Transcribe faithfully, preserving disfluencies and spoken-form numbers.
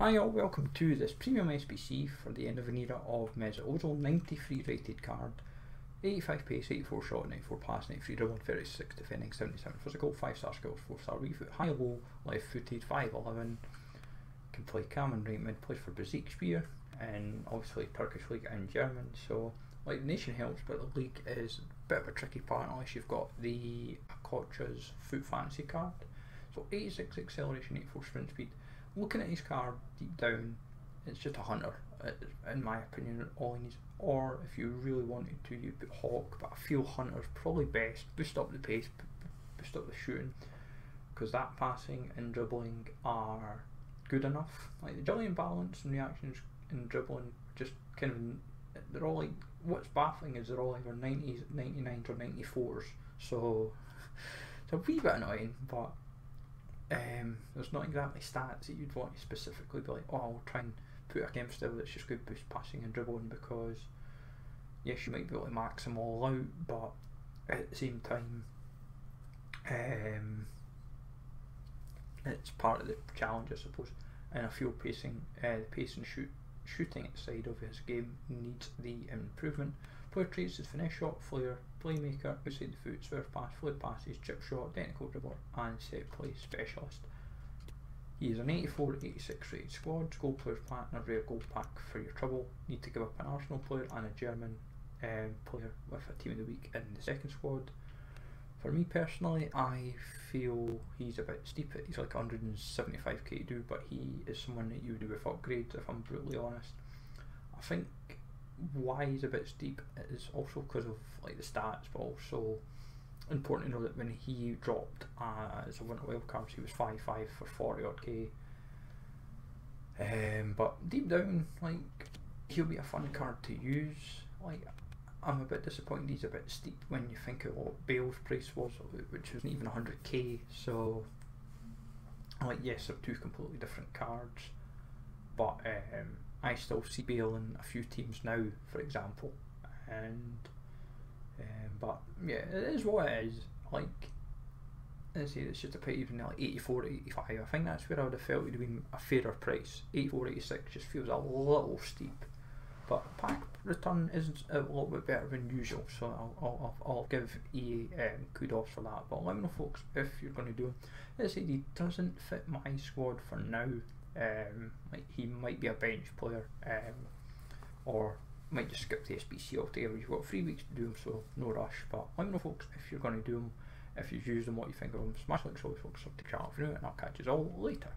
Hi all, welcome to this premium S B C for the end of an era of Mesut Ozil, ninety-three rated card, eighty-five pace, eighty-four shot, ninety-four pass, ninety-three dribbling, thirty-six defending, seventy-seven physical, five star skills, four star wee foot, high low, left footed, five eleven, can play cam and right mid, plays for Besiktas and obviously Turkish league and German. So like the nation helps, but the league is a bit of a tricky part unless you've got the Koç's foot fancy card. So eighty-six acceleration, eighty-four sprint speed. Looking at his card deep down, it's just a hunter, in my opinion, all he needs. Or if you really wanted to, you put Hawk, but I feel Hunter's probably best. Boost up the pace, boost up the shooting, because that passing and dribbling are good enough. Like the agility and balance and reactions and dribbling, just kind of, they're all like, what's baffling is they're all either nineties, ninety-nines or ninety-fours, so it's a wee bit annoying, but Um, there's not exactly stats that you'd want to specifically be like, oh, I'll try and put a game style that's just good boost passing and dribbling, because yes, you might be able to max them all out, but at the same time um, it's part of the challenge, I suppose. And I feel pacing, uh, the pace and shoot, shooting side of his game needs the improvement. Player traits is Finesse Shot, Flare, Playmaker, Outside the Foot, Swerve Pass, Flare Passes, Chip Shot, Technical Dribbler and Set Play Specialist. He is an eighty-four eighty-six rated squad, Gold Players Pack and a Rare Gold Pack for your trouble. Need to give up an Arsenal player and a German um, player with a Team of the Week in the second squad. For me personally, I feel he's a bit steep. He's like one hundred seventy-five k to do, but he is someone that you would do with upgrades, if I'm brutally honest. I think why he's a bit steep is also because of like the stats, but also important to know that when he dropped uh, as a winter wild card, he was five five for forty odd k. Um, but deep down, like, he'll be a fun card to use. Like, I'm a bit disappointed he's a bit steep when you think of what Bale's price was, which wasn't even one hundred k. So, like, yes, they're two completely different cards, but um. I still see Bale in a few teams now, for example, and um, but yeah, it is what it is. Like, I say, it's just a bit even like eighty-four, eighty-five. I think that's where I would have felt it would have been a fairer price. eighty-four, eighty-six just feels a little steep, but pack return is a little bit better than usual, so I'll, I'll, I'll give E A um, kudos for that. But let me know, folks, if you're going to do him. As I said, he doesn't fit my squad for now. Um, like he might be a bench player, um, or might just skip the S B C altogether. You've got three weeks to do them, so no rush. But let me know, folks, if you're going to do them, if you've used them, what you think of them. Smash like so, folks, sub to the channel for now, and I'll catch you all later.